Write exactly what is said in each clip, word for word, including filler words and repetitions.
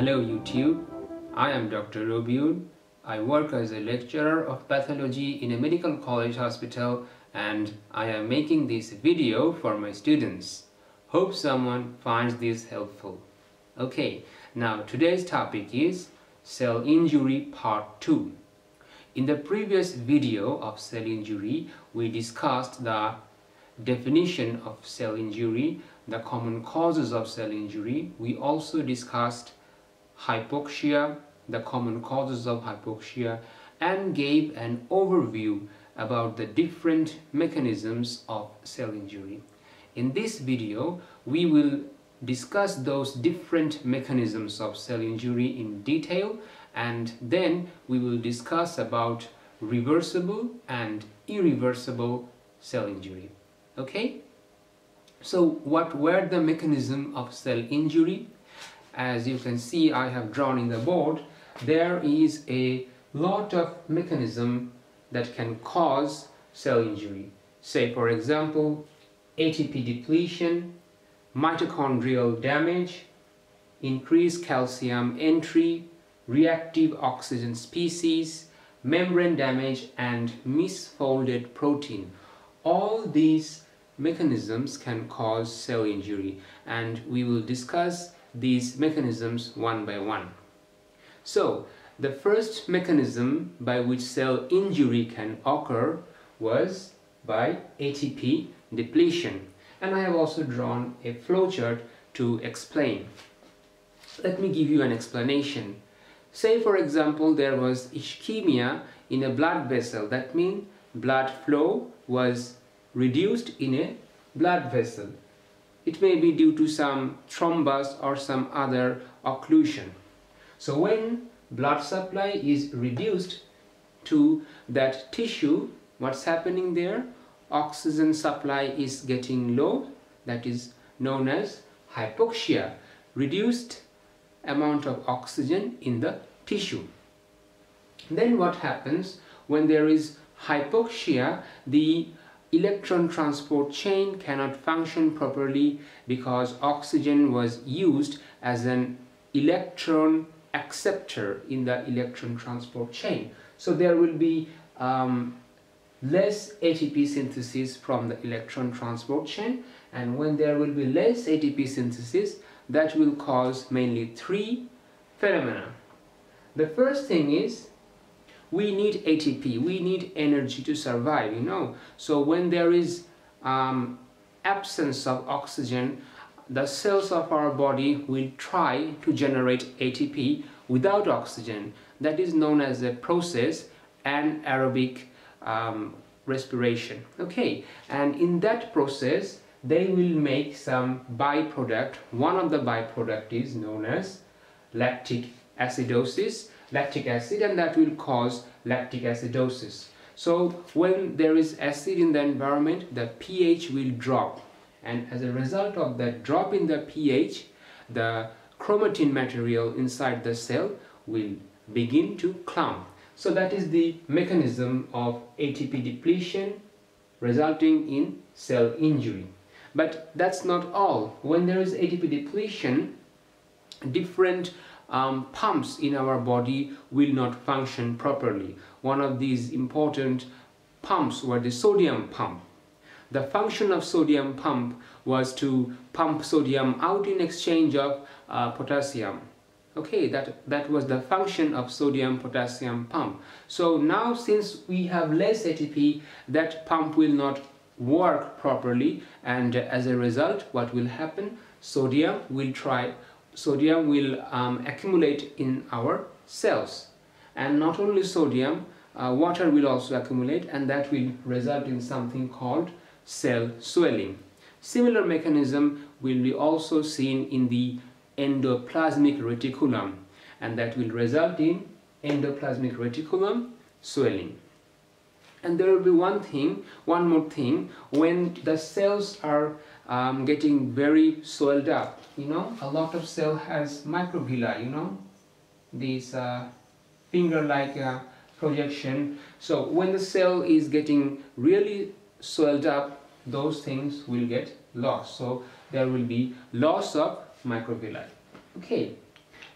Hello YouTube, I am Doctor Robiun. I work as a lecturer of pathology in a medical college hospital and I am making this video for my students. Hope someone finds this helpful. Okay, now today's topic is cell injury part two. In the previous video of cell injury, we discussed the definition of cell injury, the common causes of cell injury. We also discussed hypoxia, the common causes of hypoxia, and gave an overview about the different mechanisms of cell injury. In this video, we will discuss those different mechanisms of cell injury in detail, and then we will discuss about reversible and irreversible cell injury. Okay? So what were the mechanisms of cell injury? As you can see, I have drawn in the board, there is a lot of mechanism that can cause cell injury. Say for example, A T P depletion, mitochondrial damage, increased calcium entry, reactive oxygen species, membrane damage, and misfolded protein. All these mechanisms can cause cell injury, and we will discuss these mechanisms one by one. So, the first mechanism by which cell injury can occur was by A T P depletion, and I have also drawn a flowchart to explain. Let me give you an explanation. Say for example, there was ischemia in a blood vessel. That means blood flow was reduced in a blood vessel. It may be due to some thrombus or some other occlusion. So when blood supply is reduced to that tissue, what's happening there? Oxygen supply is getting low, that is known as hypoxia, reduced amount of oxygen in the tissue. Then what happens when there is hypoxia? The electron transport chain cannot function properly because oxygen was used as an electron acceptor in the electron transport chain. So there will be um, less A T P synthesis from the electron transport chain, and when there will be less A T P synthesis, that will cause mainly three phenomena. The first thing is we need A T P, we need energy to survive, you know. So when there is um, absence of oxygen, the cells of our body will try to generate A T P without oxygen. That is known as the process anaerobic um, respiration. Okay, and in that process, they will make some byproduct. One of the byproduct is known as lactic acidosis. Lactic acid, and that will cause lactic acidosis. So when there is acid in the environment, the pH will drop, and as a result of that drop in the pH, the chromatin material inside the cell will begin to clump. So that is the mechanism of A T P depletion resulting in cell injury. But that's not all. When there is A T P depletion, different Um, pumps in our body will not function properly. One of these important pumps were the sodium pump. The function of sodium pump was to pump sodium out in exchange of uh, potassium. Okay, that, that was the function of sodium-potassium pump. So now since we have less A T P, that pump will not work properly, and uh, as a result, what will happen? Sodium will try Sodium will um, accumulate in our cells, and not only sodium, uh, water will also accumulate, and that will result in something called cell swelling. Similar mechanism will be also seen in the endoplasmic reticulum, and that will result in endoplasmic reticulum swelling. And there will be one thing, one more thing, when the cells are um, getting very swelled up, you know, a lot of cell has microvilli, you know, this uh, finger-like uh, projection. So when the cell is getting really swelled up, those things will get lost. So there will be loss of microvilli. Okay,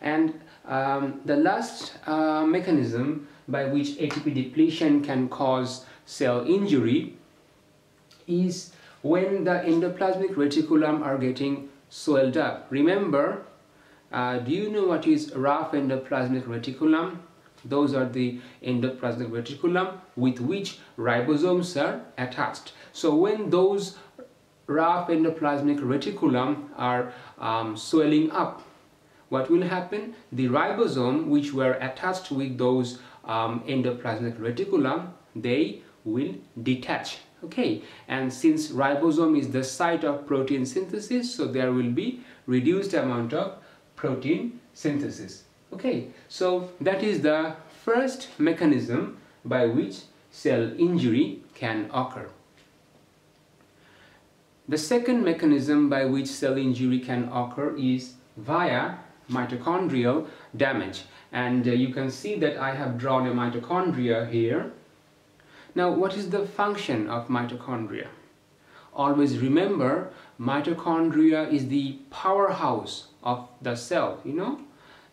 And um, the last uh, mechanism by which A T P depletion can cause cell injury is when the endoplasmic reticulum are getting swelled up. Remember, uh, do you know what is rough endoplasmic reticulum? Those are the endoplasmic reticulum with which ribosomes are attached. So when those rough endoplasmic reticulum are um, swelling up, what will happen? The ribosome which were attached with those um, endoplasmic reticulum, they will detach. Okay, and since ribosome is the site of protein synthesis, so there will be reduced amount of protein synthesis. Okay, so that is the first mechanism by which cell injury can occur. The second mechanism by which cell injury can occur is via mitochondrial damage. And uh, you can see that I have drawn a mitochondria here. Now, what is the function of mitochondria? Always remember, mitochondria is the powerhouse of the cell, you know?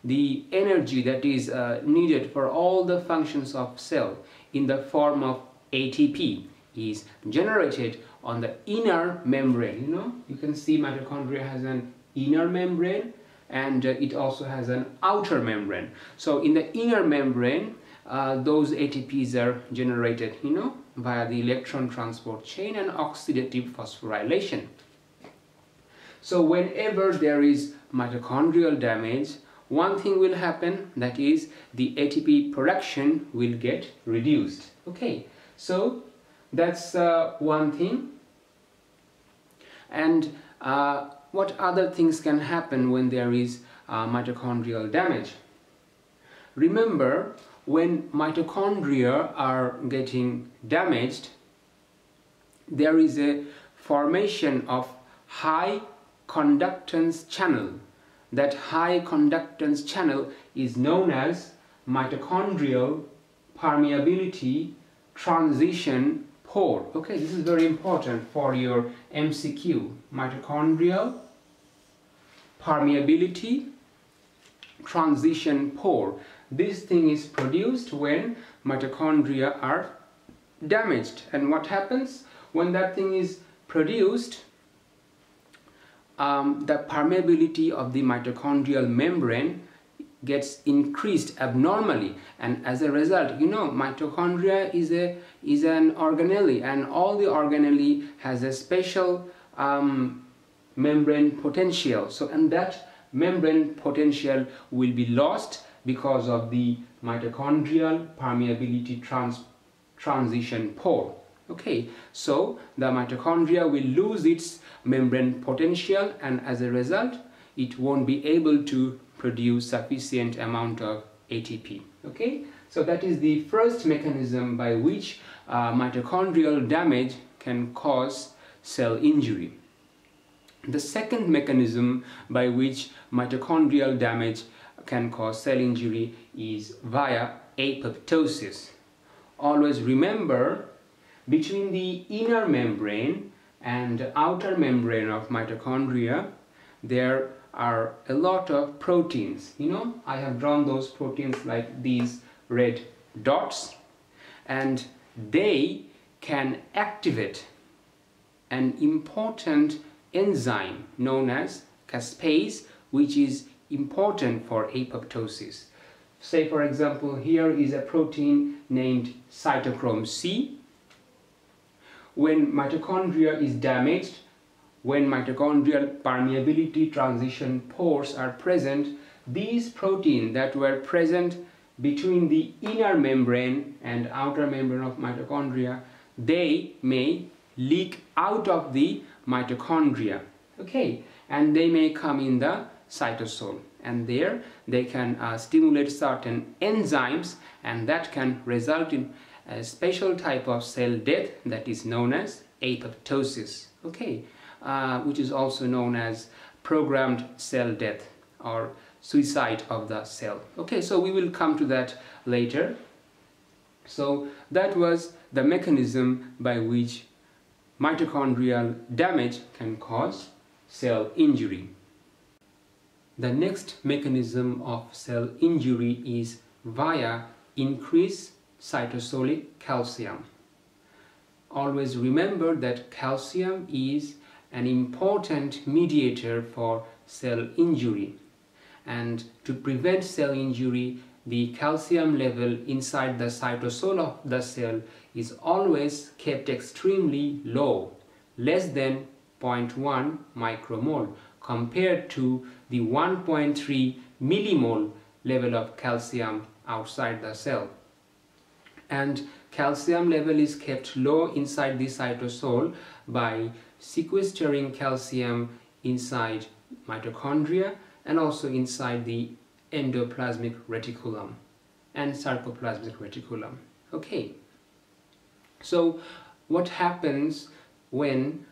The energy that is uh, needed for all the functions of cell in the form of A T P is generated on the inner membrane. You know, you can see mitochondria has an inner membrane and uh, it also has an outer membrane. So in the inner membrane, uh, those A T Ps are generated, you know, via the electron transport chain and oxidative phosphorylation. So whenever there is mitochondrial damage, one thing will happen, that is the A T P production will get reduced. Okay, so that's uh, one thing. And uh, what other things can happen when there is uh, mitochondrial damage? Remember, when mitochondria are getting damaged, there is a formation of high conductance channel. That high conductance channel is known as mitochondrial permeability transition pore. Okay, this is very important for your M C Q. Mitochondrial permeability transition pore. This thing is produced when mitochondria are damaged. And what happens when that thing is produced? Um, the permeability of the mitochondrial membrane gets increased abnormally, and as a result, you know, mitochondria is a is an organelle, and all the organelle has a special um, membrane potential. So, and that membrane potential will be lost because of the mitochondrial permeability trans transition pore. Okay, so the mitochondria will lose its membrane potential, and as a result, it won't be able to produce sufficient amount of A T P. Okay, so that is the first mechanism by which uh, mitochondrial damage can cause cell injury. The second mechanism by which mitochondrial damage can cause cell injury is via apoptosis. Always remember, between the inner membrane and outer membrane of mitochondria, there are a lot of proteins. You know, I have drawn those proteins like these red dots, and they can activate an important enzyme known as caspase, which is important for apoptosis. Say, for example, here is a protein named cytochrome C. When mitochondria is damaged, when mitochondrial permeability transition pores are present, these proteins that were present between the inner membrane and outer membrane of mitochondria, they may leak out of the mitochondria, okay, and they may come in the cytosol, and there they can uh, stimulate certain enzymes, and that can result in a special type of cell death that is known as apoptosis, okay, uh, which is also known as programmed cell death or suicide of the cell. Okay, so we will come to that later. So that was the mechanism by which mitochondrial damage can cause cell injury. The next mechanism of cell injury is via increased cytosolic calcium. Always remember that calcium is an important mediator for cell injury, and to prevent cell injury, the calcium level inside the cytosol of the cell is always kept extremely low, less than zero point one micromole, compared to the one point three millimole level of calcium outside the cell. And calcium level is kept low inside the cytosol by sequestering calcium inside mitochondria and also inside the endoplasmic reticulum and sarcoplasmic reticulum. Okay, so what happens when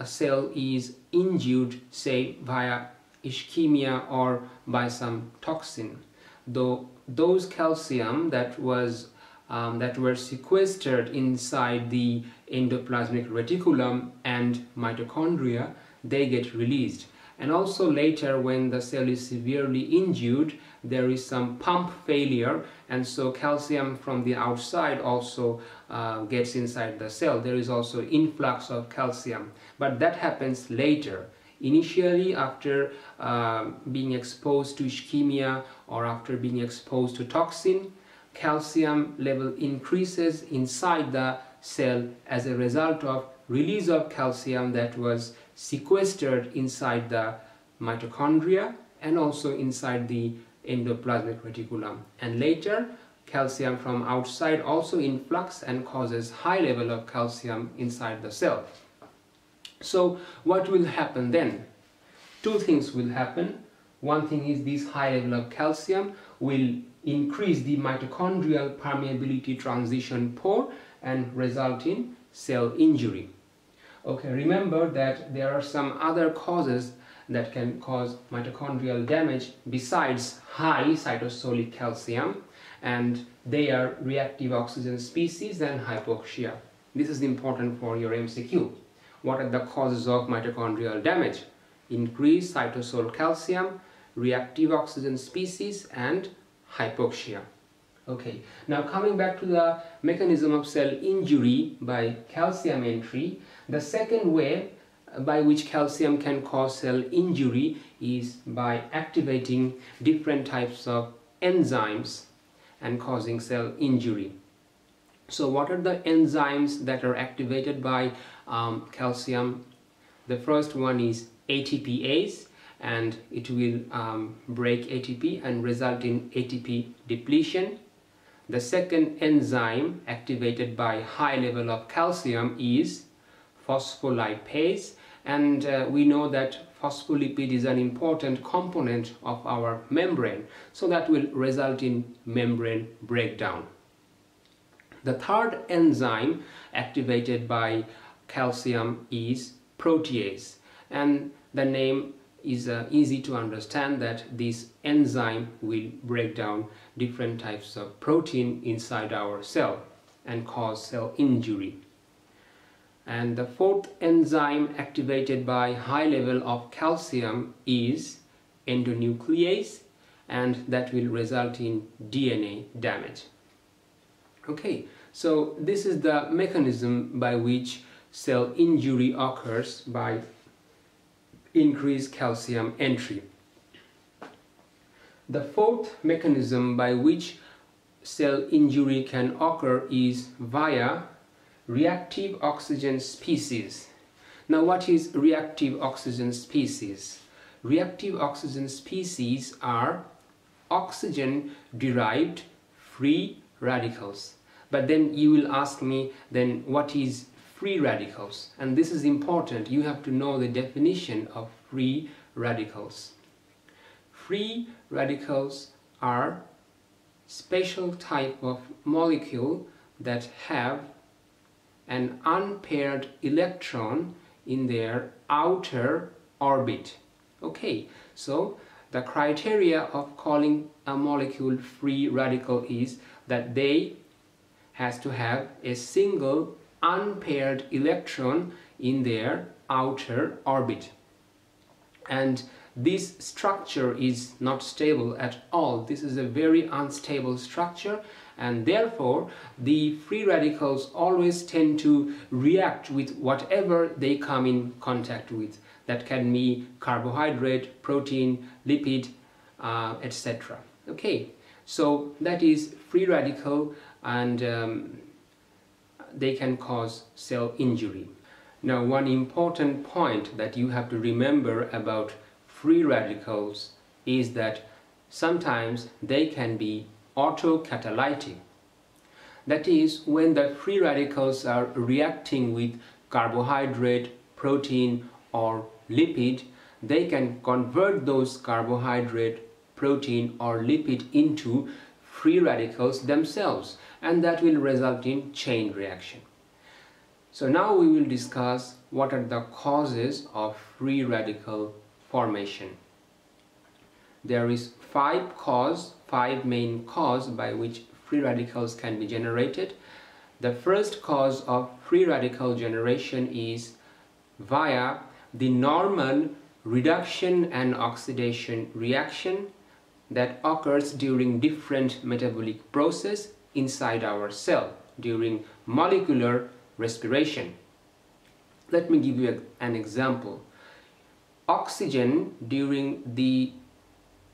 a cell is injured, say via ischemia or by some toxin? Though those calcium that was um, that were sequestered inside the endoplasmic reticulum and mitochondria, they get released. And also later, when the cell is severely injured, there is some pump failure, and so calcium from the outside also uh, gets inside the cell. There is also influx of calcium, but that happens later. Initially, after uh, being exposed to ischemia or after being exposed to toxin, calcium level increases inside the cell as a result of release of calcium that was sequestered inside the mitochondria and also inside the endoplasmic reticulum. And later, calcium from outside also influx and causes high level of calcium inside the cell. So what will happen then? Two things will happen. One thing is this high level of calcium will increase the mitochondrial permeability transition pore and result in cell injury. Okay, remember that there are some other causes that can cause mitochondrial damage besides high cytosolic calcium, and they are reactive oxygen species and hypoxia. This is important for your M C Q. What are the causes of mitochondrial damage? Increased cytosol calcium, reactive oxygen species, and hypoxia. Okay, now coming back to the mechanism of cell injury by calcium entry, the second way by which calcium can cause cell injury is by activating different types of enzymes and causing cell injury. So what are the enzymes that are activated by um, calcium? The first one is A T P ase, and it will um, break A T P and result in A T P depletion. The second enzyme activated by high level of calcium is phospholipase, and uh, we know that phospholipid is an important component of our membrane, so that will result in membrane breakdown. The third enzyme activated by calcium is protease, and the name is uh, easy to understand that this enzyme will break down different types of protein inside our cell and cause cell injury. And the fourth enzyme activated by high level of calcium is endonuclease, and that will result in D N A damage. Okay, so this is the mechanism by which cell injury occurs by increased calcium entry. The fourth mechanism by which cell injury can occur is via reactive oxygen species. Now, what is reactive oxygen species? Reactive oxygen species are oxygen derived free radicals. But then you will ask me, then what is free radicals? And this is important. You have to know the definition of free radicals. Free radicals are special type of molecule that have an unpaired electron in their outer orbit. Okay, so the criteria of calling a molecule free radical is that they has to have a single unpaired electron in their outer orbit, and this structure is not stable at all. This is a very unstable structure, and therefore the free radicals always tend to react with whatever they come in contact with. That can be carbohydrate, protein, lipid, uh, et cetera. Okay, so that is free radical, and um, they can cause cell injury. Now, one important point that you have to remember about free radicals is that sometimes they can be autocatalytic. That is, when the free radicals are reacting with carbohydrate, protein or lipid, they can convert those carbohydrate, protein or lipid into free radicals themselves, and that will result in chain reaction. So now we will discuss what are the causes of free radical formation. There is five causes, five main causes by which free radicals can be generated. The first cause of free radical generation is via the normal reduction and oxidation reaction that occurs during different metabolic process inside our cell during molecular respiration. Let me give you an example. Oxygen during the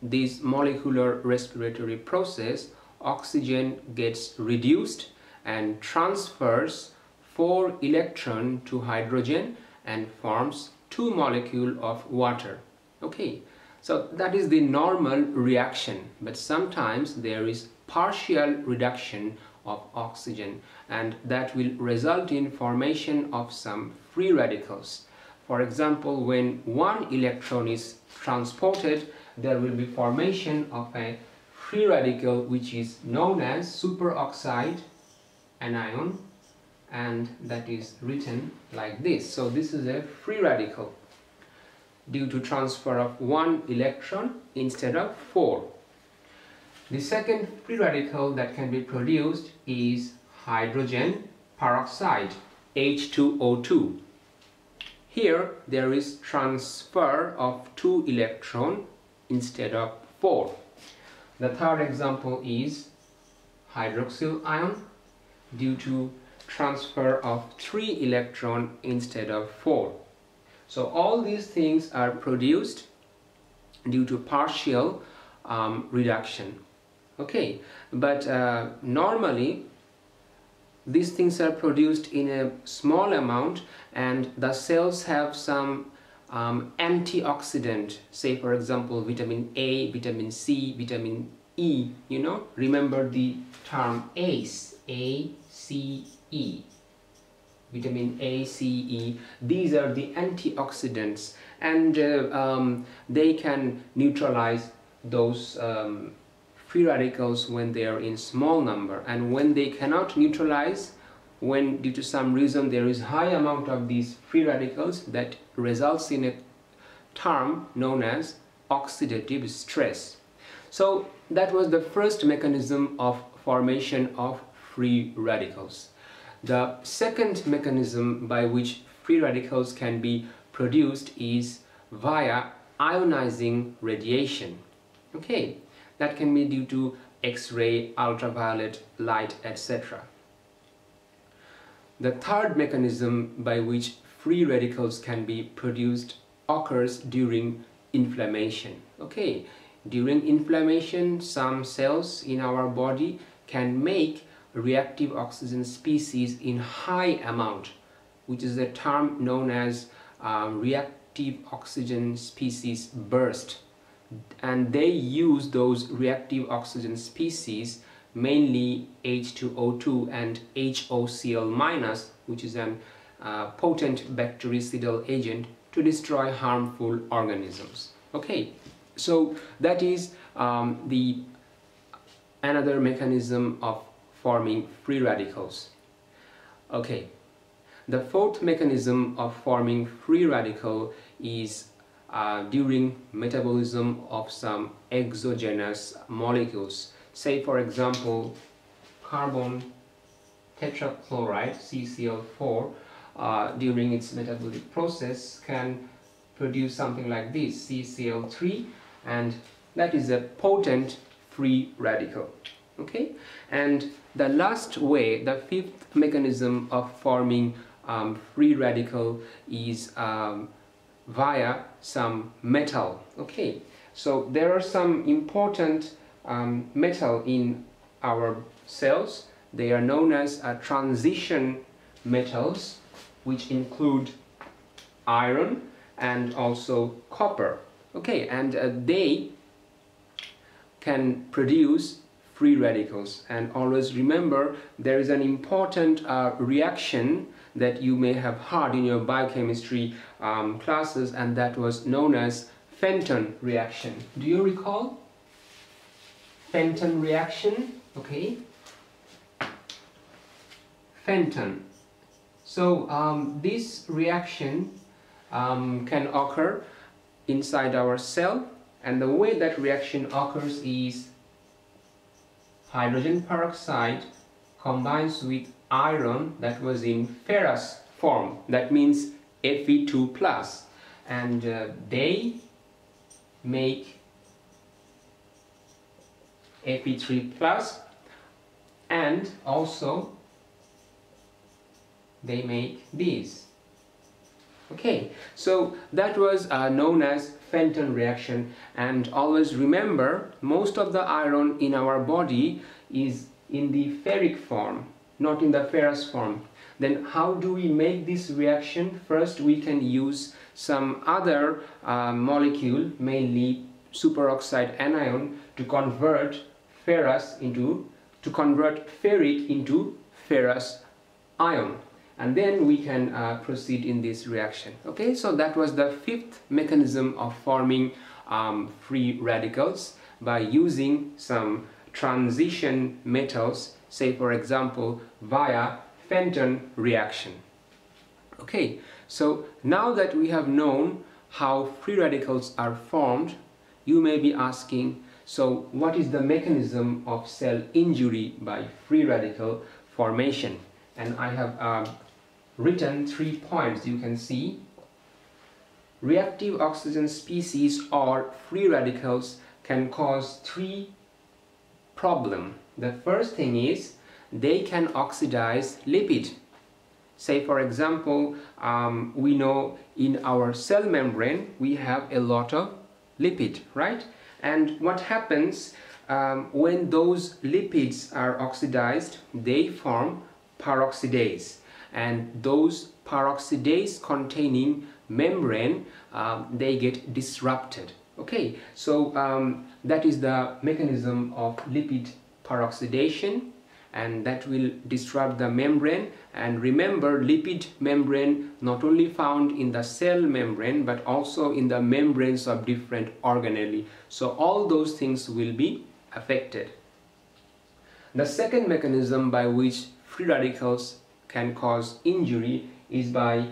this molecular respiratory process, oxygen gets reduced and transfers four electrons to hydrogen and forms two molecules of water. Okay, so that is the normal reaction, but sometimes there is partial reduction of oxygen, and that will result in formation of some free radicals. For example, when one electron is transported, there will be formation of a free radical which is known as superoxide anion, and that is written like this. So this is a free radical due to transfer of one electron instead of four. The second free radical that can be produced is hydrogen peroxide, H two O two. Here there is transfer of two electrons instead of four. The third example is hydroxyl ion due to transfer of three electron instead of four. So all these things are produced due to partial um, reduction. Okay, but uh, normally these things are produced in a small amount, and the cells have some Um, antioxidant, say for example vitamin A, vitamin C, vitamin E, you know. Remember the term ACE, A C E, vitamin A, C, E. These are the antioxidants, and uh, um, they can neutralize those um, free radicals when they are in small number, and when they cannot neutralize, when due to some reason there is high amount of these free radicals, that results in a term known as oxidative stress. So that was the first mechanism of formation of free radicals. The second mechanism by which free radicals can be produced is via ionizing radiation. Okay, that can be due to X-ray, ultraviolet light, et cetera. The third mechanism by which free radicals can be produced occurs during inflammation. Okay, during inflammation, some cells in our body can make reactive oxygen species in high amount, which is a term known as uh, reactive oxygen species burst, and they use those reactive oxygen species, mainly H two O two and H O C l minus, which is an uh, potent bactericidal agent, to destroy harmful organisms. Okay, so that is um, the another mechanism of forming free radicals. Okay, the fourth mechanism of forming free radical is uh, during metabolism of some exogenous molecules. Say for example carbon tetrachloride, C C l four, uh, during its metabolic process can produce something like this, C C l three, and that is a potent free radical. Okay, and the last way, the fifth mechanism of forming um, free radical is um, via some metal. Okay, so there are some important um, metal in our cells. They are known as uh, transition metals, which include iron and also copper. Okay, and uh, they can produce free radicals. And always remember, there is an important uh, reaction that you may have heard in your biochemistry um, classes, and that was known as Fenton reaction. Do you recall Fenton reaction? Okay, Fenton. So um, this reaction um, can occur inside our cell, and the way that reaction occurs is hydrogen peroxide combines with iron that was in ferrous form, that means F e two plus, and uh, they make F e three plus, and also they make these. Okay, so that was uh, known as Fenton reaction. And always remember, most of the iron in our body is in the ferric form, not in the ferrous form. Then how do we make this reaction? First, we can use some other uh, molecule, mainly superoxide anion, to convert ferrous into to convert ferric into ferrous ion, and then we can uh, proceed in this reaction. Okay, so that was the fifth mechanism of forming um, free radicals, by using some transition metals, say for example via Fenton reaction. Okay, so now that we have known how free radicals are formed, you may be asking, so what is the mechanism of cell injury by free radical formation? And I have uh, written three points. You can see reactive oxygen species or free radicals can cause three problems. The first thing is they can oxidize lipid. Say for example, um, we know in our cell membrane we have a lot of lipid, right? And what happens um, when those lipids are oxidized, they form peroxidase, and those peroxidase containing membrane uh, they get disrupted. Okay, so um, that is the mechanism of lipid peroxidation, and that will disrupt the membrane. And remember, lipid membrane not only found in the cell membrane but also in the membranes of different organelles, so all those things will be affected. The second mechanism by which free radicals can cause injury is by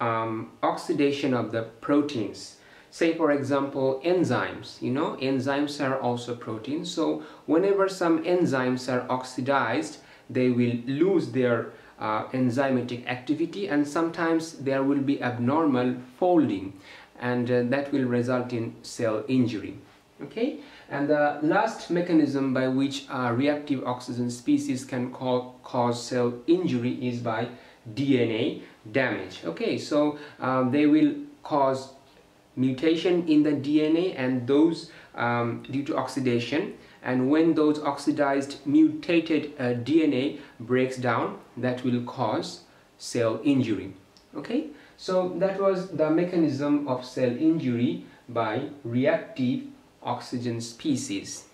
um, oxidation of the proteins. Say for example enzymes. You know, enzymes are also proteins, so whenever some enzymes are oxidized, they will lose their uh, enzymatic activity, and sometimes there will be abnormal folding, and uh, that will result in cell injury. Okay, and the last mechanism by which uh, reactive oxygen species can call, cause cell injury is by D N A damage. Okay, so um, they will cause mutation in the D N A, and those um, due to oxidation, and when those oxidized mutated uh, D N A breaks down, that will cause cell injury. Okay, so that was the mechanism of cell injury by reactive oxygen species.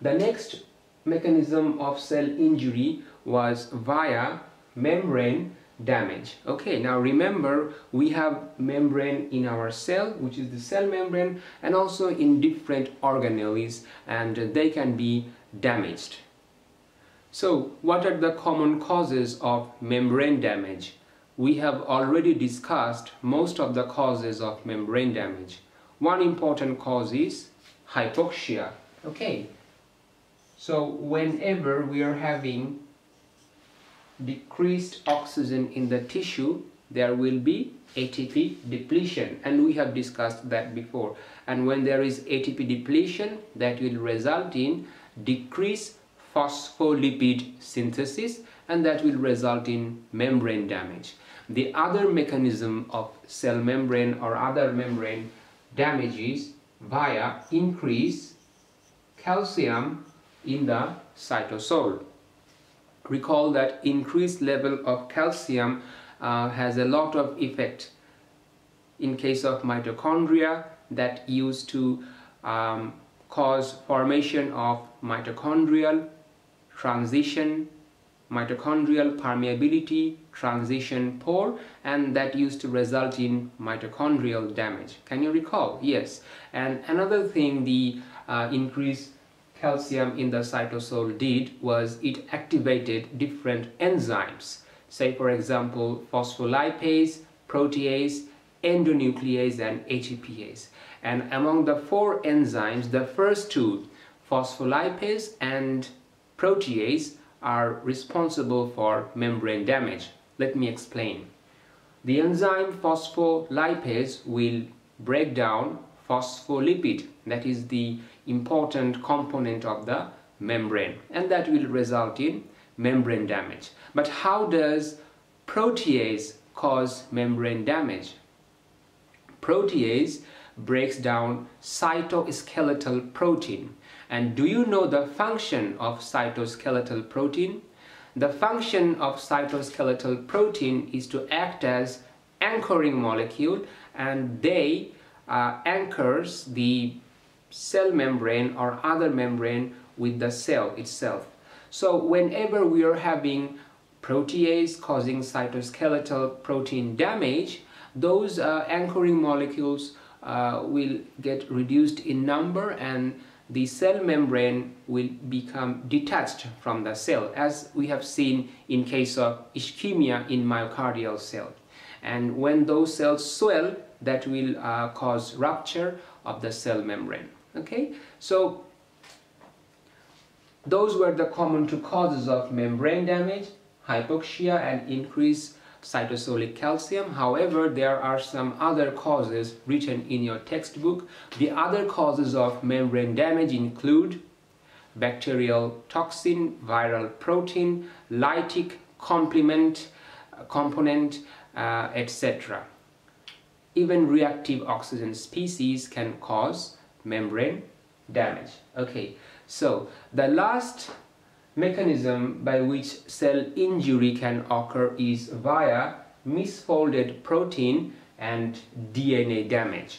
The next mechanism of cell injury was via membrane damage. Okay, now remember, we have membrane in our cell, which is the cell membrane, and also in different organelles, and they can be damaged. So what are the common causes of membrane damage? We have already discussed most of the causes of membrane damage. One important cause is hypoxia. Okay, so whenever we are having decreased oxygen in the tissue, there will be A T P depletion, and we have discussed that before. And when there is A T P depletion, that will result in decreased phospholipid synthesis, and that will result in membrane damage. The other mechanism of cell membrane or other membrane damage is via increased calcium in the cytosol. Recall that increased level of calcium uh, has a lot of effect in case of mitochondria that used to um, cause formation of mitochondrial transition, mitochondrial permeability transition pore, and that used to result in mitochondrial damage. Can you recall? Yes. And another thing the uh, increased calcium in the cytosol did was it activated different enzymes, say for example phospholipase, protease, endonuclease and A T P ase. And among the four enzymes, the first two, phospholipase and protease, are responsible for membrane damage. Let me explain. The enzyme phospholipase will break down phospholipid, that is the important component of the membrane, and that will result in membrane damage. But how does protease cause membrane damage? Protease breaks down cytoskeletal protein. And do you know the function of cytoskeletal protein? The function of cytoskeletal protein is to act as anchoring molecule, and they uh, anchors the cell membrane or other membrane with the cell itself. So whenever we are having protease causing cytoskeletal protein damage, those uh, anchoring molecules uh, will get reduced in number, and the cell membrane will become detached from the cell, as we have seen in case of ischemia in myocardial cell. And when those cells swell, that will uh, cause rupture of the cell membrane. Okay, so those were the common two causes of membrane damage: hypoxia and increased cytosolic calcium. However, there are some other causes written in your textbook. The other causes of membrane damage include bacterial toxin, viral protein, lytic complement uh, component, uh, et cetera. Even reactive oxygen species can cause membrane damage. Okay, so the last mechanism by which cell injury can occur is via misfolded protein and D N A damage.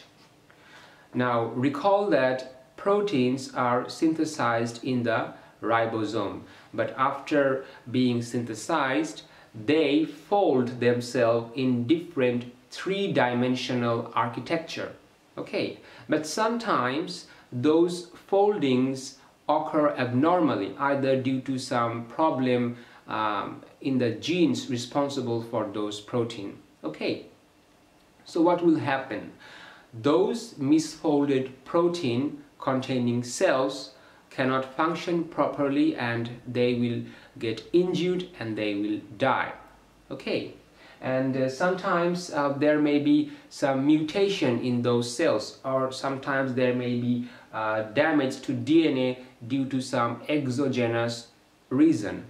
Now recall that proteins are synthesized in the ribosome, but after being synthesized, they fold themselves in different three-dimensional architecture. Okay, but sometimes those foldings occur abnormally, either due to some problem um, in the genes responsible for those proteins. Okay, so what will happen? Those misfolded protein containing cells cannot function properly, and they will get injured and they will die. Okay, and uh, sometimes uh, there may be some mutation in those cells, or sometimes there may be uh, damage to D N A due to some exogenous reason.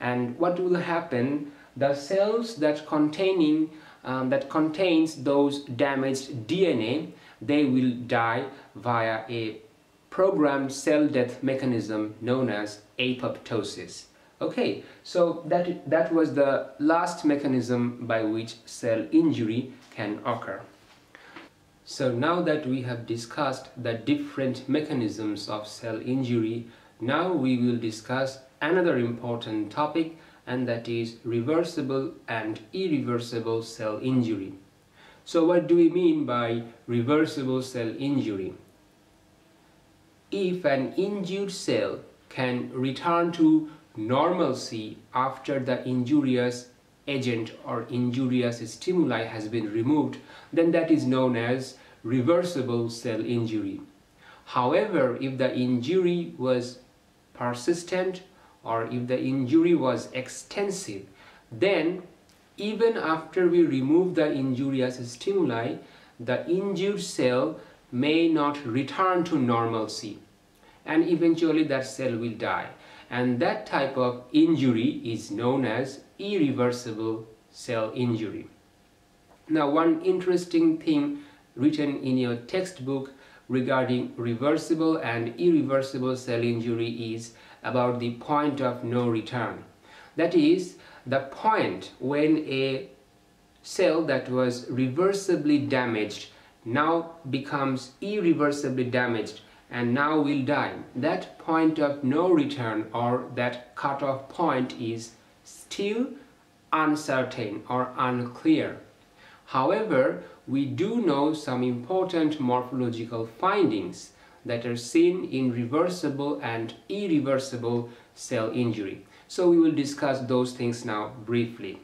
And what will happen? The cells that containing um, that contains those damaged D N A, they will die via a programmed cell death mechanism known as apoptosis. Okay, so that, that was the last mechanism by which cell injury can occur. So now that we have discussed the different mechanisms of cell injury, now we will discuss another important topic, and that is reversible and irreversible cell injury. So what do we mean by reversible cell injury? If an injured cell can return to normalcy after the injurious agent or injurious stimuli has been removed, then that is known as reversible cell injury. However, if the injury was persistent or if the injury was extensive, then even after we remove the injurious stimuli, the injured cell may not return to normalcy, and eventually that cell will die. And that type of injury is known as irreversible cell injury. Now, one interesting thing written in your textbook regarding reversible and irreversible cell injury is about the point of no return. That is, the point when a cell that was reversibly damaged now becomes irreversibly damaged and now will die. That point of no return, or that cutoff point, is still uncertain or unclear. However, we do know some important morphological findings that are seen in reversible and irreversible cell injury. So we will discuss those things now briefly.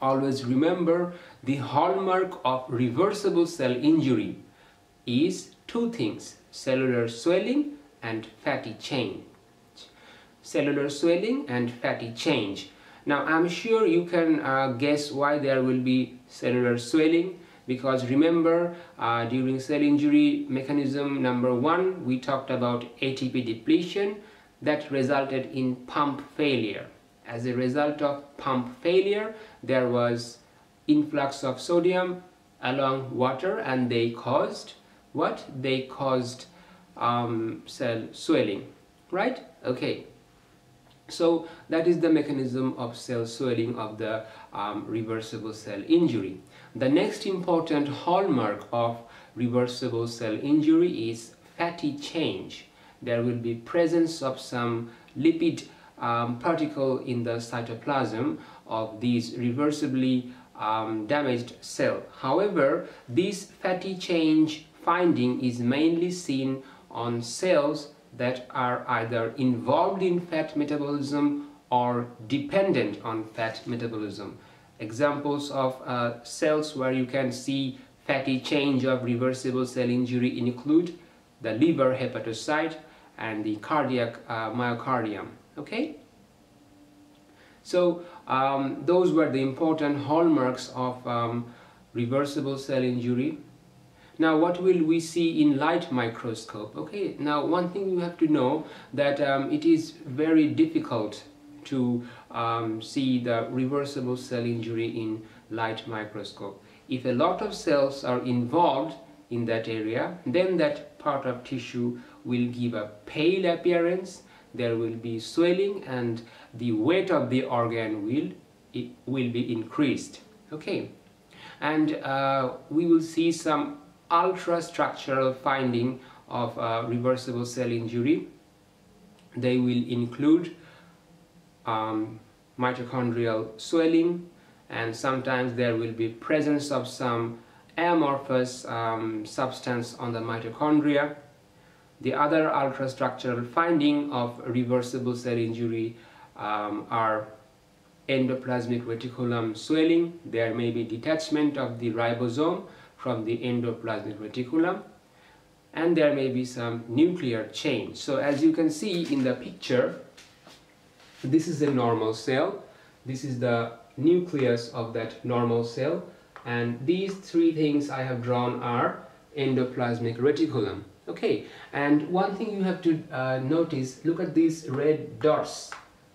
Always remember, the hallmark of reversible cell injury is two things: cellular swelling and fatty change. Cellular swelling and fatty change. Now, I'm sure you can uh, guess why there will be cellular swelling, because remember, uh, during cell injury mechanism number one, we talked about A T P depletion that resulted in pump failure. As a result of pump failure, there was influx of sodium along water, and they caused what? They caused um, cell swelling, right? Okay. So that is the mechanism of cell swelling of the um, reversible cell injury. The next important hallmark of reversible cell injury is fatty change. There will be presence of some lipid um, particle in the cytoplasm of these reversibly um, damaged cell. However, this fatty change finding is mainly seen on cells that are either involved in fat metabolism or dependent on fat metabolism. Examples of uh, cells where you can see fatty change of reversible cell injury include the liver hepatocyte and the cardiac uh, myocardium. Okay? So um, those were the important hallmarks of um, reversible cell injury. Now, what will we see in light microscope? Okay, now one thing you have to know, that um, it is very difficult to um, see the reversible cell injury in light microscope. If a lot of cells are involved in that area, then that part of tissue will give a pale appearance, there will be swelling, and the weight of the organ will, it will be increased. Okay, and uh, we will see some ultrastructural finding of uh, reversible cell injury. They will include um, mitochondrial swelling, and sometimes there will be presence of some amorphous um, substance on the mitochondria. The other ultrastructural finding of reversible cell injury um, are endoplasmic reticulum swelling. There may be detachment of the ribosome from the endoplasmic reticulum, and there may be some nuclear change. So as you can see in the picture, this is a normal cell, this is the nucleus of that normal cell, and these three things I have drawn are endoplasmic reticulum. Okay, and one thing you have to uh, notice, look at these red dots.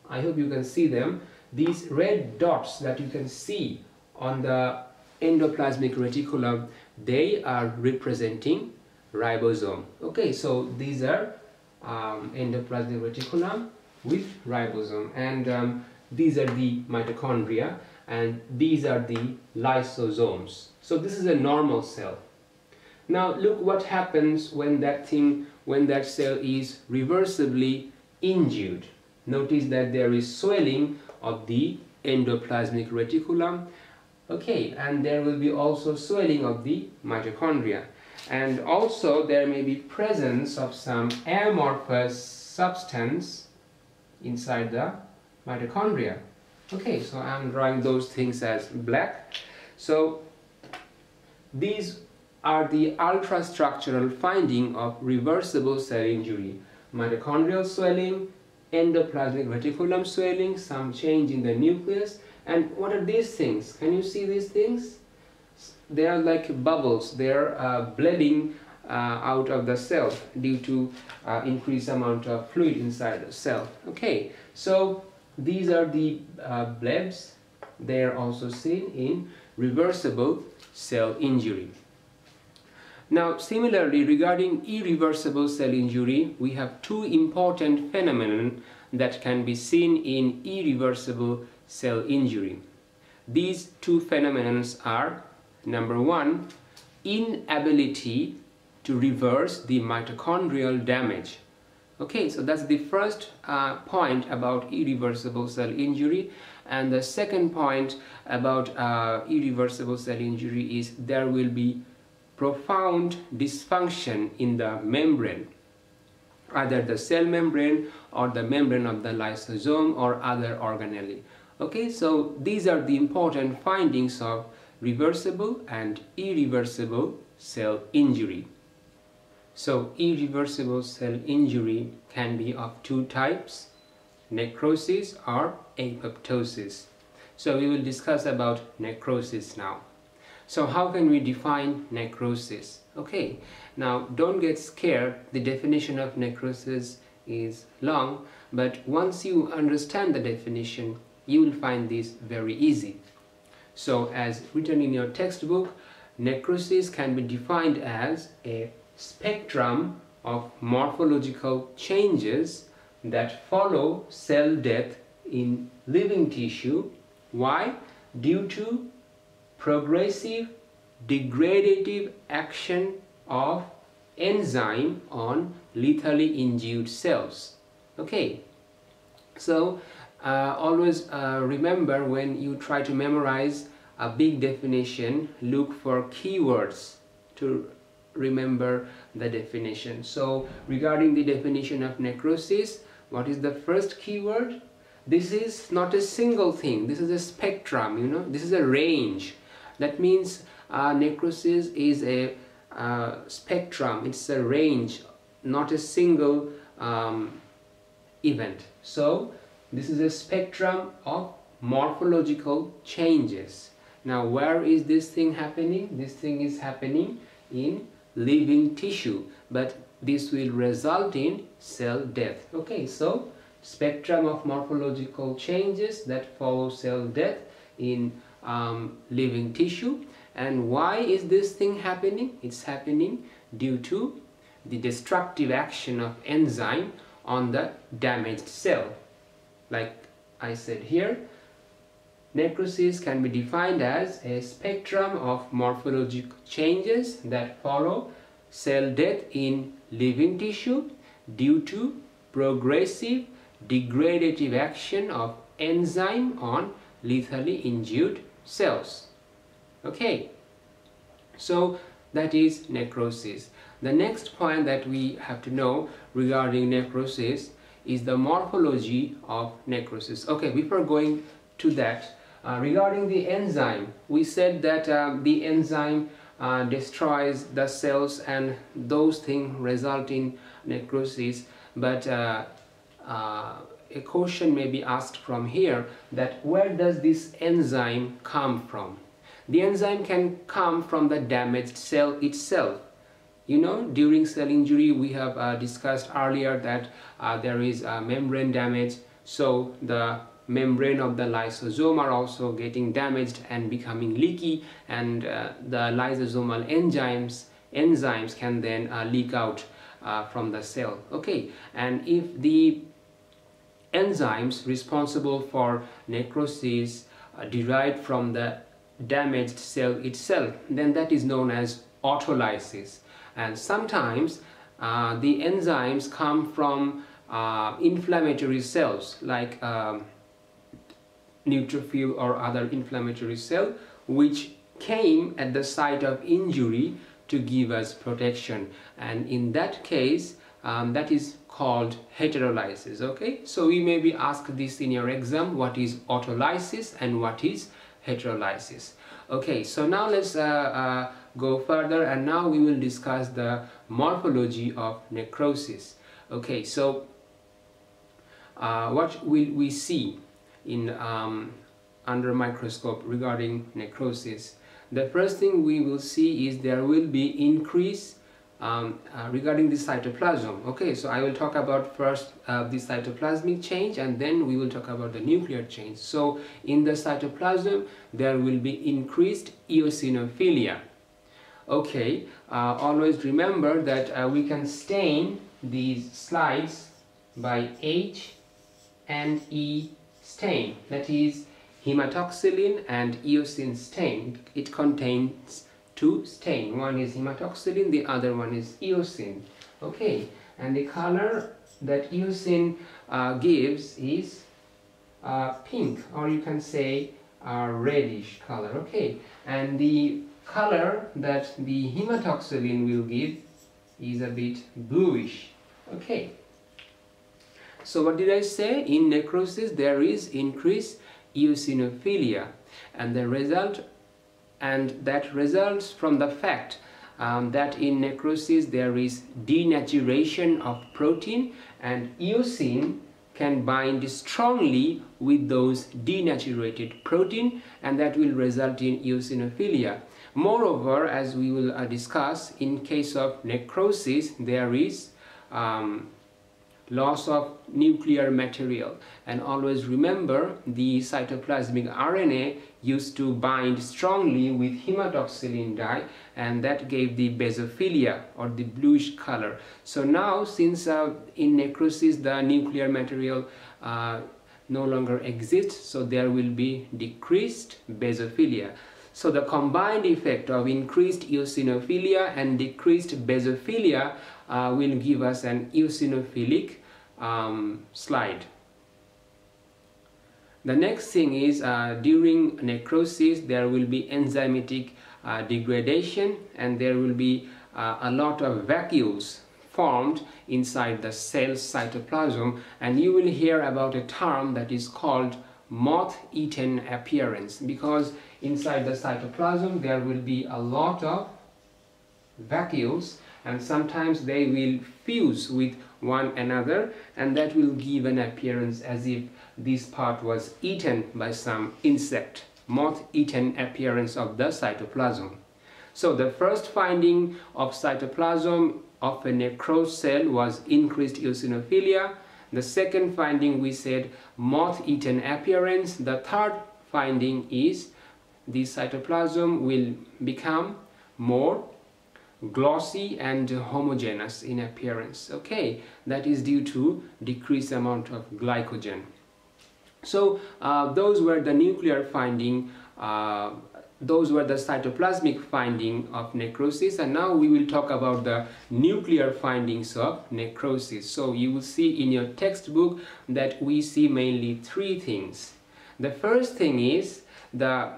I hope you can see them. These red dots that you can see on the endoplasmic reticulum, they are representing ribosome. Okay, so these are um, endoplasmic reticulum with ribosome, and um, these are the mitochondria, and these are the lysosomes. So this is a normal cell. Now look what happens when that thing, when that cell is reversibly injured. Notice that there is swelling of the endoplasmic reticulum. Okay, and there will be also swelling of the mitochondria, and also there may be presence of some amorphous substance inside the mitochondria. Okay, so I'm drawing those things as black. So these are the ultrastructural finding of reversible cell injury: mitochondrial swelling, endoplasmic reticulum swelling, some change in the nucleus, And what are these things? Can you see these things? They are like bubbles. They are uh, bleeding uh, out of the cell due to uh, increased amount of fluid inside the cell. Okay, so these are the uh, blebs. They are also seen in reversible cell injury. Now, similarly, regarding irreversible cell injury, we have two important phenomena that can be seen in irreversible cell injury. These two phenomena are, number one, inability to reverse the mitochondrial damage. Okay, so that's the first uh, point about irreversible cell injury. And the second point about uh, irreversible cell injury is there will be profound dysfunction in the membrane, either the cell membrane or the membrane of the lysosome or other organelle. Okay, so these are the important findings of reversible and irreversible cell injury. So irreversible cell injury can be of two types, necrosis or apoptosis. So we will discuss about necrosis now. So how can we define necrosis? Okay, now don't get scared, the definition of necrosis is long, but once you understand the definition, you will find this very easy. So as written in your textbook, necrosis can be defined as a spectrum of morphological changes that follow cell death in living tissue. Why? Due to progressive degradative action of enzyme on lethally injured cells. Okay, so uh, always uh, remember, when you try to memorize a big definition, look for keywords to remember the definition. So regarding the definition of necrosis, what is the first keyword? This is not a single thing, this is a spectrum, you know, this is a range. That means uh, necrosis is a uh, spectrum, it's a range, not a single um, event. So this is a spectrum of morphological changes. Now where is this thing happening? This thing is happening in living tissue, but this will result in cell death. Okay, so spectrum of morphological changes that follow cell death in Um, living tissue. And why is this thing happening? It's happening due to the destructive action of enzyme on the damaged cell. Like I said here, necrosis can be defined as a spectrum of morphological changes that follow cell death in living tissue due to progressive degradative action of enzyme on lethally injured cells. Okay, so that is necrosis. The next point that we have to know regarding necrosis is the morphology of necrosis. Okay, before going to that, uh, regarding the enzyme, we said that uh, the enzyme uh, destroys the cells and those things result in necrosis, but uh, uh, a question may be asked from here, that where does this enzyme come from? The enzyme can come from the damaged cell itself. You know, during cell injury we have uh, discussed earlier that uh, there is uh, membrane damage, so the membrane of the lysosome are also getting damaged and becoming leaky, and uh, the lysosomal enzymes enzymes can then uh, leak out uh, from the cell. Okay, and if the enzymes responsible for necrosis uh, derived from the damaged cell itself, then that is known as autolysis. And sometimes uh, the enzymes come from uh, inflammatory cells like um, neutrophil or other inflammatory cell, which came at the site of injury to give us protection, and in that case Um, that is called heterolysis. Okay, so we may be asked this in your exam, what is autolysis and what is heterolysis. Okay, so now let's uh, uh, go further, and now we will discuss the morphology of necrosis. Okay, so uh, what will we see in um, under a microscope regarding necrosis, the first thing we will see is there will be increase um, uh, regarding the cytoplasm. Okay, so I will talk about first uh, the cytoplasmic change, and then we will talk about the nuclear change. So in the cytoplasm there will be increased eosinophilia. Okay, uh, always remember that uh, we can stain these slides by H and E stain, that is hematoxylin and eosin stain. It contains two stain, one is hematoxylin, the other one is eosin. Okay, and the color that eosin uh, gives is uh, pink, or you can say uh, reddish color. Okay, and the color that the hematoxylin will give is a bit bluish. Okay, so what did I say? In necrosis there is increased eosinophilia, and the result and that results from the fact um, that in necrosis there is denaturation of protein, and eosin can bind strongly with those denaturated protein, and that will result in eosinophilia. Moreover, as we will uh, discuss, in case of necrosis there is um, loss of nuclear material, and always remember the cytoplasmic R N A used to bind strongly with hematoxylin dye, and that gave the basophilia or the bluish color. So now, since uh, in necrosis the nuclear material uh, no longer exists, so there will be decreased basophilia. So the combined effect of increased eosinophilia and decreased basophilia uh, will give us an eosinophilic um, slide. The next thing is uh, during necrosis there will be enzymatic uh, degradation, and there will be uh, a lot of vacuoles formed inside the cell's cytoplasm, and you will hear about a term that is called moth-eaten appearance, because inside the cytoplasm there will be a lot of vacuoles, and sometimes they will fuse with one another, and that will give an appearance as if this part was eaten by some insect. Moth-eaten appearance of the cytoplasm. So the first finding of cytoplasm of a necrosed cell was increased eosinophilia. The second finding, we said, moth-eaten appearance. The third finding is the cytoplasm will become more glossy and homogeneous in appearance. Okay, that is due to decreased amount of glycogen. So uh, those were the nuclear finding, uh, those were the cytoplasmic finding of necrosis, and now we will talk about the nuclear findings of necrosis. So you will see in your textbook that we see mainly three things. The first thing is the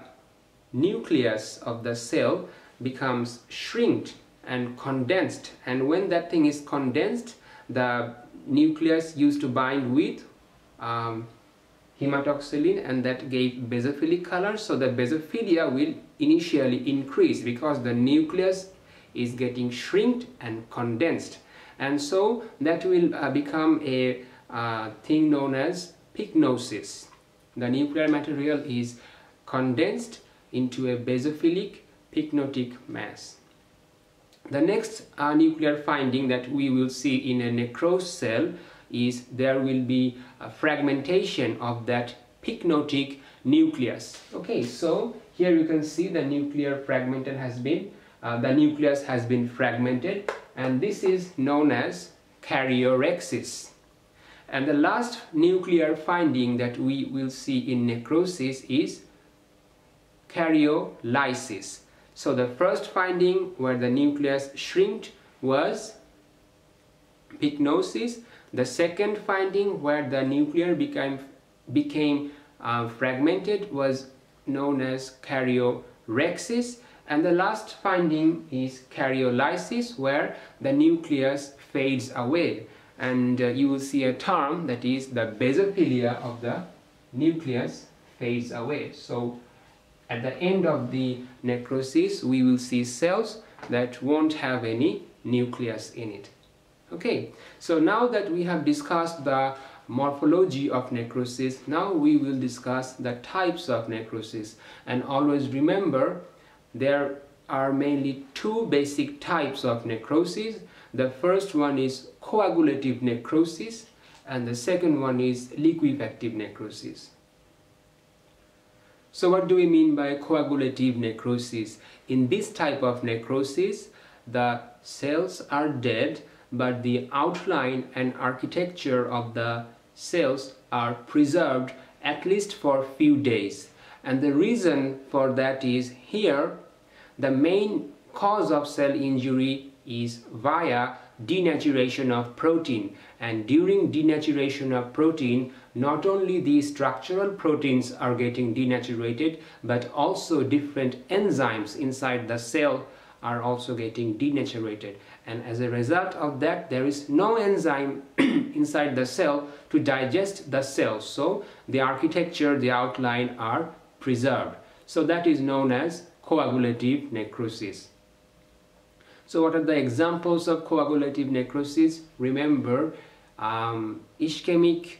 nucleus of the cell becomes shrinked and condensed, and when that thing is condensed, the nucleus used to bind with um, hematoxylin, and that gave basophilic color. So the basophilia will initially increase because the nucleus is getting shrinked and condensed, and so that will uh, become a uh, thing known as pyknosis. The nuclear material is condensed into a basophilic pyknotic mass. The next uh, nuclear finding that we will see in a necrosed cell is there will be a fragmentation of that pyknotic nucleus. Okay, so here you can see the nuclear fragmented has been uh, the nucleus has been fragmented, and this is known as karyorrhexis. And the last nuclear finding that we will see in necrosis is karyolysis. So the first finding, where the nucleus shrinked, was pyknosis. The second finding, where the nucleus became became uh, fragmented, was known as karyorrhexis, and the last finding is karyolysis, where the nucleus fades away, and uh, you will see a term that is the basophilia of the nucleus fades away. So at the end of the necrosis we will see cells that won't have any nucleus in it. Okay, so now that we have discussed the morphology of necrosis. Now we will discuss the types of necrosis, and always remember there are mainly two basic types of necrosis. The first one is coagulative necrosis and the second one is liquefactive necrosis. So what do we mean by coagulative necrosis? In this type of necrosis, the cells are dead, but the outline and architecture of the cells are preserved at least for a few days. And the reason for that is here, the main cause of cell injury is via denaturation of protein. And during denaturation of protein, not only the structural proteins are getting denaturated, but also different enzymes inside the cell are also getting denaturated, and as a result of that there is no enzyme inside the cell to digest the cell, so the architecture, the outline are preserved. So that is known as coagulative necrosis. So what are the examples of coagulative necrosis? Remember, um, ischemic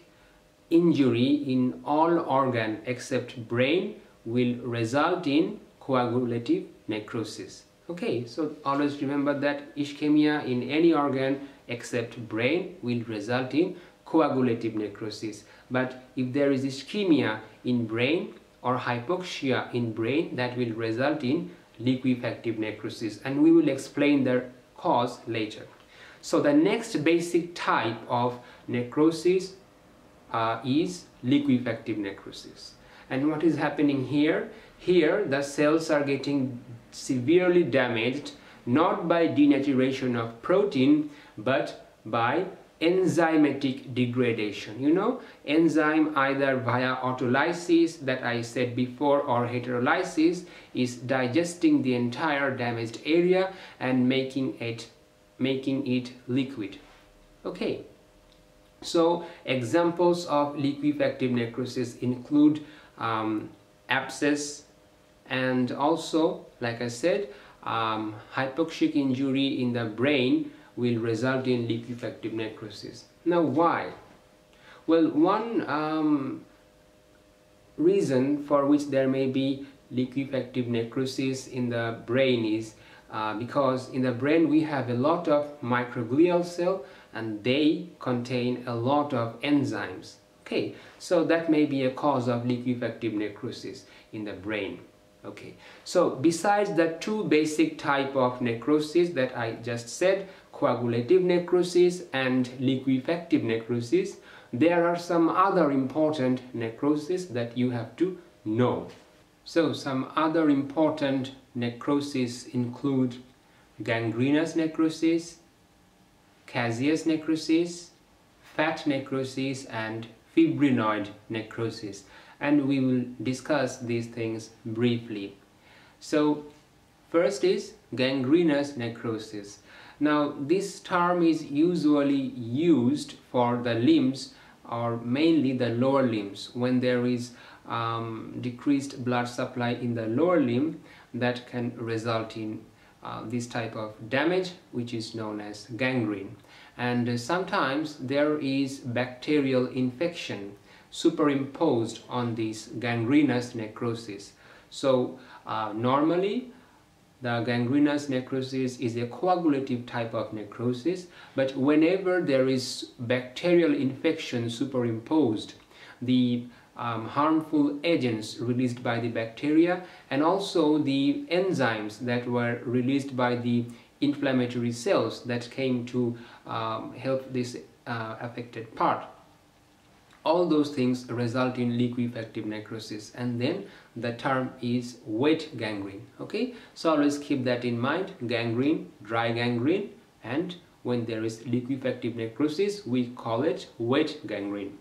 injury in all organ except brain will result in coagulative necrosis. Okay, so always remember that ischemia in any organ except brain will result in coagulative necrosis. But if there is ischemia in brain or hypoxia in brain, that will result in liquefactive necrosis, and we will explain their cause later. So the next basic type of necrosis uh, is liquefactive necrosis. And what is happening here? Here the cells are getting severely damaged, not by denaturation of protein but by enzymatic degradation. You know, enzyme either via autolysis that I said before or heterolysis is digesting the entire damaged area and making it making it liquid. Okay, so examples of liquefactive necrosis include um, abscess, and also, like I said, um, hypoxic injury in the brain will result in liquefactive necrosis. Now why? Well, one um, reason for which there may be liquefactive necrosis in the brain is uh, because in the brain we have a lot of microglial cells and they contain a lot of enzymes. Okay, so that may be a cause of liquefactive necrosis in the brain. Okay, so besides the two basic type of necrosis that I just said, coagulative necrosis and liquefactive necrosis, there are some other important necrosis that you have to know. So some other important necrosis include gangrenous necrosis, caseous necrosis, fat necrosis and fibrinoid necrosis. And we will discuss these things briefly. So first is gangrenous necrosis. Now this term is usually used for the limbs, or mainly the lower limbs. When there is um, decreased blood supply in the lower limb, that can result in uh, this type of damage, which is known as gangrene. And uh, sometimes there is bacterial infection superimposed on this gangrenous necrosis. So uh, normally the gangrenous necrosis is a coagulative type of necrosis, but whenever there is bacterial infection superimposed, the um, harmful agents released by the bacteria and also the enzymes that were released by the inflammatory cells that came to um, help this uh, affected part, all those things result in liquefactive necrosis. And then the term is wet gangrene. Okay, so always keep that in mind: gangrene, dry gangrene, and when there is liquefactive necrosis we call it wet gangrene.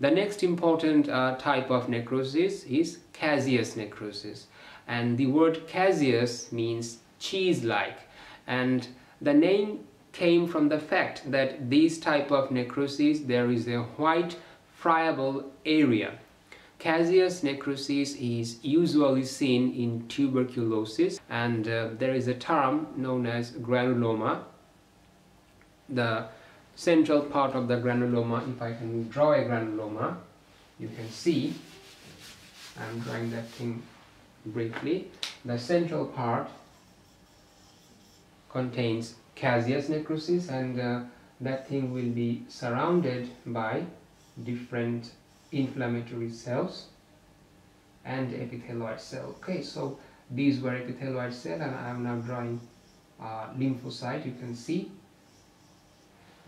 The next important uh, type of necrosis is caseous necrosis, and the word caseous means cheese-like, and the name came from the fact that this type of necrosis, there is a white friable area. Caseous necrosis is usually seen in tuberculosis, and uh, there is a term known as granuloma. The central part of the granuloma. If I can draw a granuloma, you can see I'm drawing that thing briefly. The central part contains caseous necrosis, and uh, that thing will be surrounded by different inflammatory cells and epitheloid cell. Okay, so these were epitheloid cell, and I am now drawing uh, lymphocyte. You can see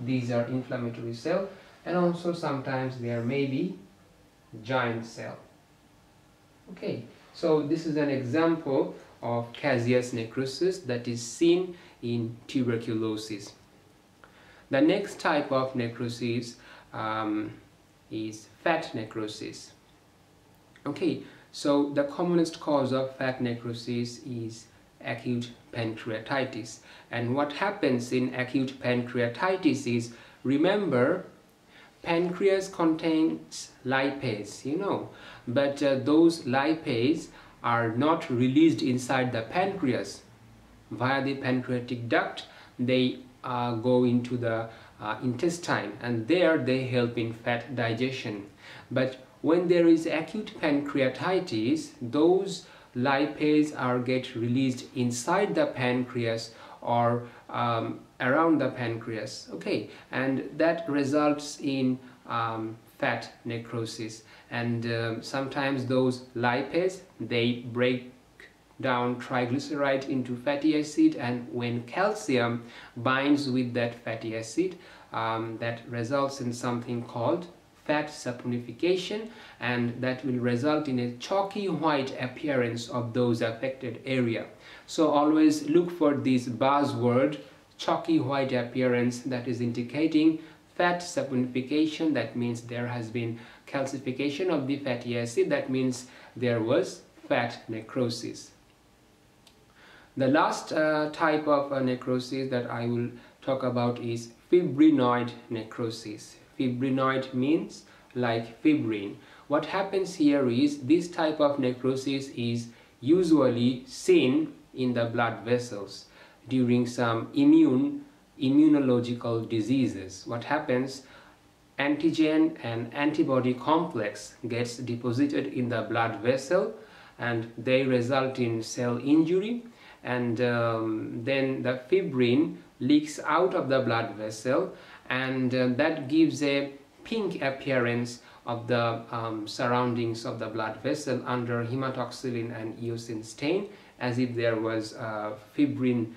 these are inflammatory cell, and also sometimes there may be giant cell. Okay, so this is an example of caseous necrosis that is seen in tuberculosis. The next type of necrosis um, is fat necrosis. Okay, so the commonest cause of fat necrosis is acute pancreatitis. And what happens in acute pancreatitis is, remember, pancreas contains lipase, you know, but uh, those lipase are not released inside the pancreas via the pancreatic duct. They uh, go into the uh, intestine, and there they help in fat digestion. But when there is acute pancreatitis, those lipase are get released inside the pancreas or um, around the pancreas. Okay, and that results in um, fat necrosis. And uh, sometimes those lipase, they break down triglyceride into fatty acid, and when calcium binds with that fatty acid, um, that results in something called fat saponification, and that will result in a chalky white appearance of those affected area. So always look for this buzzword, chalky white appearance, that is indicating fat saponification. That means there has been calcification of the fatty acid. That means there was fat necrosis. The last uh, type of uh, necrosis that I will talk about is fibrinoid necrosis. Fibrinoid means like fibrin. What happens here is this type of necrosis is usually seen in the blood vessels during some immune immunological diseases. What happens? Antigen and antibody complex gets deposited in the blood vessel, and they result in cell injury, and um, then the fibrin leaks out of the blood vessel, and uh, that gives a pink appearance of the um, surroundings of the blood vessel under hematoxylin and eosin stain, as if there was uh, fibrin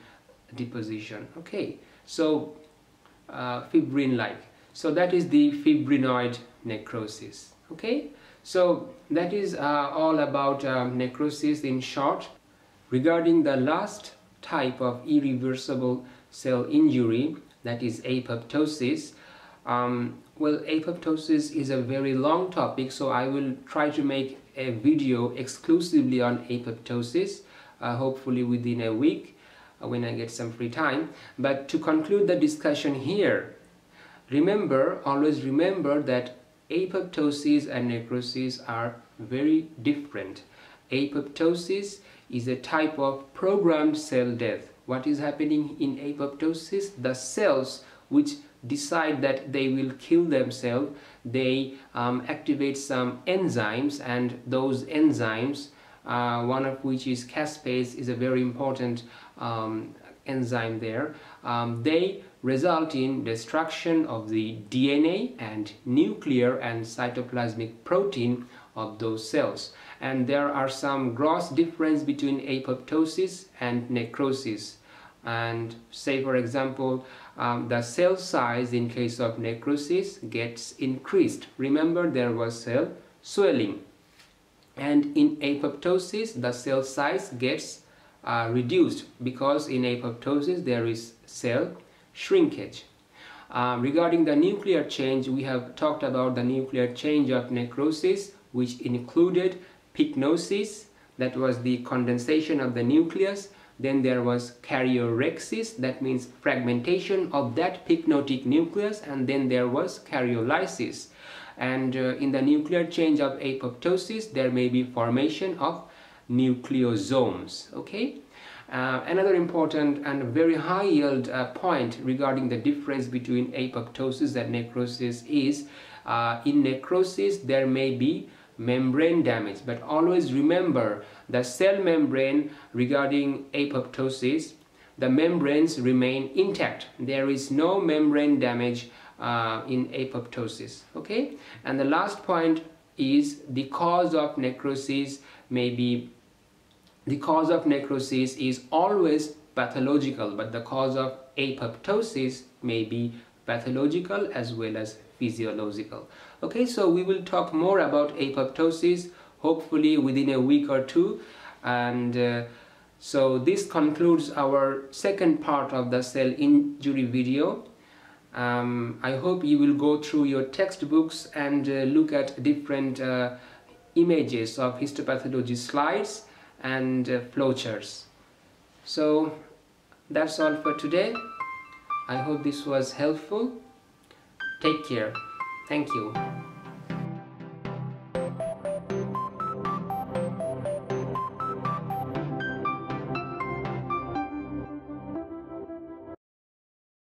deposition. Okay, so uh, fibrin-like. So that is the fibrinoid necrosis. Okay, so that is uh, all about uh, necrosis in short. Regarding the last type of irreversible cell injury, that is apoptosis. Um, well, apoptosis is a very long topic, so I will try to make a video exclusively on apoptosis, uh, hopefully within a week uh, when I get some free time. But to conclude the discussion here, remember, always remember that apoptosis and necrosis are very different. Apoptosis is a type of programmed cell death. What is happening in apoptosis? The cells which decide that they will kill themselves, they um, activate some enzymes, and those enzymes, uh, one of which is caspase, is a very important um, enzyme there. Um, they result in destruction of the D N A and nuclear and cytoplasmic protein of those cells. And there are some gross difference between apoptosis and necrosis. And say, for example, um, the cell size in case of necrosis gets increased. Remember, there was cell swelling. And in apoptosis, the cell size gets uh, reduced, because in apoptosis there is cell shrinkage. Uh, regarding the nuclear change, we have talked about the nuclear change of necrosis, which included pycnosis, that was the condensation of the nucleus. Then there was karyorrhexis, that means fragmentation of that pycnotic nucleus, and then there was karyolysis. And uh, in the nuclear change of apoptosis, there may be formation of nucleosomes. Okay, Uh, another important and very high yield uh, point regarding the difference between apoptosis and necrosis is uh, in necrosis there may be membrane damage, but always remember the cell membrane. Regarding apoptosis, the membranes remain intact. There is no membrane damage uh, in apoptosis. Okay, and the last point is the cause of necrosis may be the cause of necrosis is always pathological, but the cause of apoptosis may be pathological as well as physiological. Okay, so we will talk more about apoptosis hopefully within a week or two, and uh, so this concludes our second part of the cell injury video. um, I hope you will go through your textbooks and uh, look at different uh, images of histopathology slides and uh, flowcharts. So that's all for today. I hope this was helpful. Take care. Thank you.